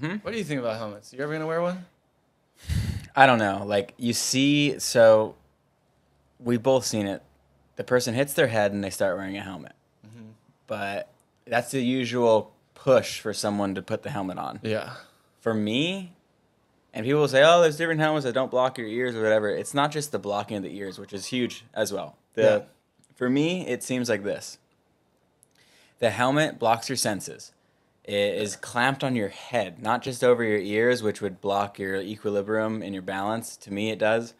What do you think about helmets? You ever gonna wear one? I don't know. Like, you see, so we've both seen it. The person hits their head and they start wearing a helmet. But that's the usual push for someone to put the helmet on. Yeah. For me, and people will say, oh, there's different helmets that don't block your ears or whatever. It's not just the blocking of the ears, which is huge as well. For me, it seems like this. The helmet blocks your senses. It is clamped on your head, not just over your ears, which would block your equilibrium and your balance. To me, it does.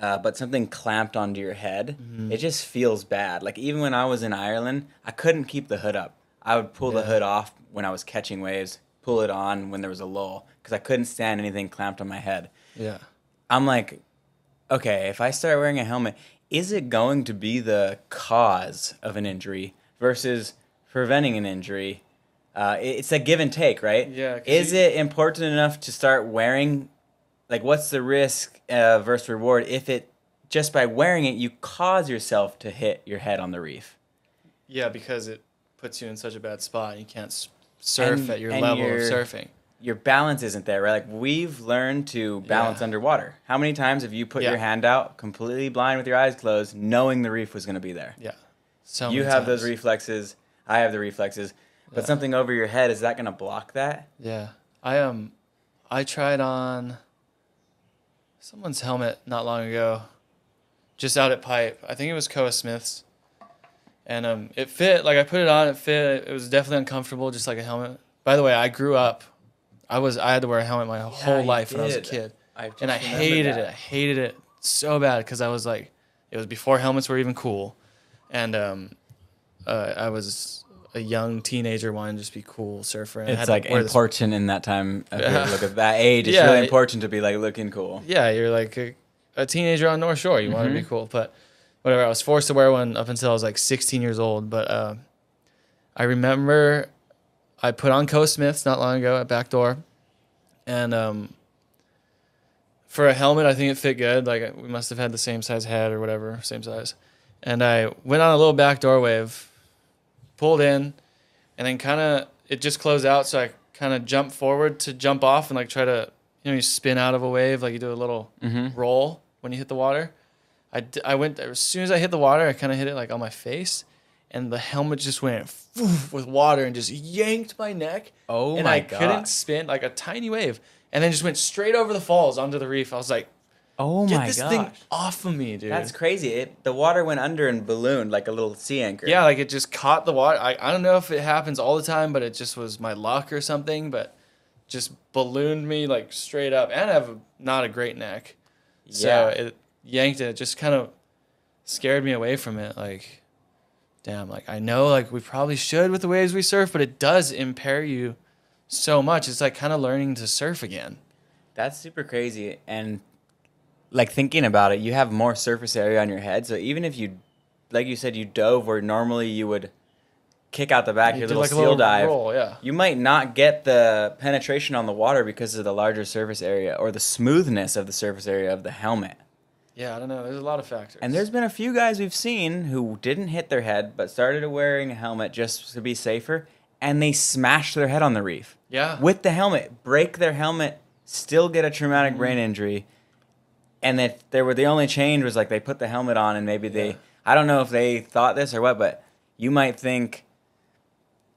But something clamped onto your head, it just feels bad. Like, even when I was in Ireland, I couldn't keep the hood up. I would pull the hood off when I was catching waves, pull it on when there was a lull, because I couldn't stand anything clamped on my head. Yeah. I'm like, okay, if I start wearing a helmet, is it going to be the cause of an injury versus preventing an injury? It's a give and take, right? Yeah. Is it important enough to start wearing? Like, what's the risk versus reward if it, just by wearing it, you cause yourself to hit your head on the reef? Yeah, because it puts you in such a bad spot. You can't surf at your level of surfing. Your balance isn't there, right? Like, we've learned to balance underwater. How many times have you put your hand out completely blind with your eyes closed, knowing the reef was going to be there? Yeah. So you have those reflexes. I have the reflexes. But something over your head, is that going to block that? Yeah. I tried on someone's helmet not long ago, just out at Pipe. I think it was Koa Smith's. And it fit. Like, I put it on, it fit. It was definitely uncomfortable, just like a helmet. By the way, I grew up. I had to wear a helmet my whole life when I was a kid. And I hated it. I hated it so bad because I was like, it was before helmets were even cool. And I was a young teenager wanting to just be cool surfer. And it's like important in that time. Look at that age. It's really important to be like looking cool. Yeah, you're like a teenager on North Shore. You want to be cool, but whatever. I was forced to wear one up until I was like 16 years old. But I remember I put on Koa Smith's not long ago at Backdoor, and for a helmet, I think it fit good. Like, we must have had the same size head or whatever, same size. And I went on a little backdoor wave, pulled in, and then kind of, it just closed out, so I kind of jumped forward to jump off and, like, try to, you know, you spin out of a wave, like you do a little roll when you hit the water. I went, as soon as I hit the water, I kind of hit it, like, on my face, and the helmet just went with water and just yanked my neck. Oh, my God. And I couldn't spin, like, a tiny wave, and then just went straight over the falls onto the reef. I was like, oh, my God! Get this thing off of me, dude. That's crazy. The water went under and ballooned like a little sea anchor. Yeah, like it just caught the water. I don't know if it happens all the time, but it just was my luck or something, but just ballooned me like straight up. And I have not a great neck. Yeah. So it yanked it. It just kind of scared me away from it. Like, damn, like I know like we probably should with the waves we surf, but it does impair you so much. It's like kind of learning to surf again. That's super crazy. And like, thinking about it, you have more surface area on your head. So even if you, like you said, you dove where normally you would kick out the back, your little seal dive, you might not get the penetration on the water because of the larger surface area or the smoothness of the surface area of the helmet. Yeah, I don't know. There's a lot of factors. And there's been a few guys we've seen who didn't hit their head but started wearing a helmet just to be safer, and they smashed their head on the reef. Yeah. With the helmet, break their helmet, still get a traumatic brain injury. And that there were, the only change was like they put the helmet on and maybe they, I don't know if they thought this or what, but you might think,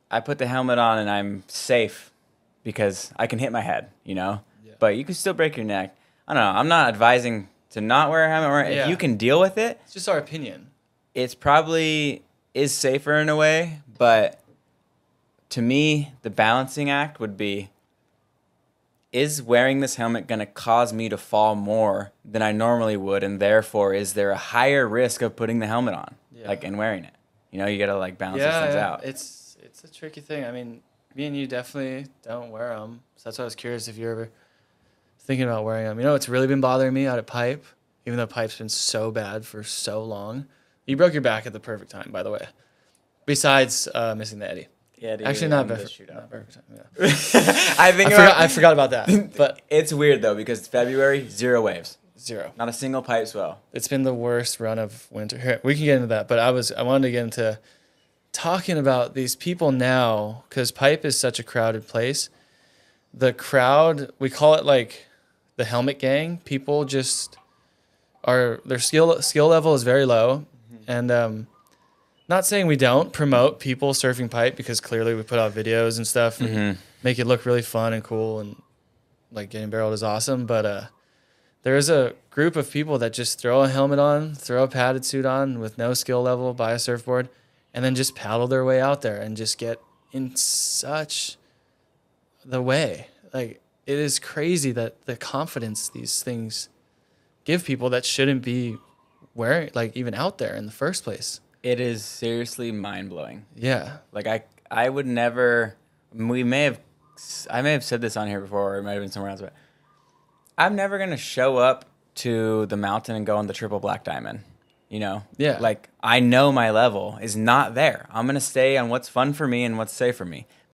I put the helmet on and I'm safe because I can hit my head, you know? Yeah. But you can still break your neck. I don't know. I'm not advising to not wear a helmet. If you can deal with it. It's just our opinion. It's probably is safer in a way, but to me, the balancing act would be, is wearing this helmet going to cause me to fall more than I normally would, and therefore is there a higher risk of putting the helmet on, like, and wearing it? You know, you got to like balance these things out. It's a tricky thing. I mean, me and you definitely don't wear them, so that's why I was curious if you're ever thinking about wearing them. You know, it's really been bothering me out at Pipe, even though Pipe's been so bad for so long. You broke your back at the perfect time, by the way. Besides missing the Eddie. Yeah, actually, not perfect time. Yeah. I forgot about that. But it's weird though, because February, 0 waves, not a single pipe swell. It's been the worst run of winter. Here, we can get into that, but I wanted to get into talking about these people now because Pipe is such a crowded place. the crowd, we call it like the helmet gang. People just are, their skill level is very low. Mm-hmm. And not saying we don't promote people surfing pipe, because clearly we put out videos and stuff and make it look really fun and cool, and like getting barreled is awesome. But there is a group of people that just throw a helmet on, throw a padded suit on with no skill level, buy a surfboard, and then just paddle their way out there and just get in such the way. Like, it is crazy that the confidence these things give people that shouldn't be wearing, like, even out there in the first place. It is seriously mind-blowing. Yeah. Like, I would never, I may have said this on here before, or it might have been somewhere else, but I'm never going to show up to the mountain and go on the triple black diamond, you know? Yeah. Like, I know my level is not there. I'm going to stay on what's fun for me and what's safe for me.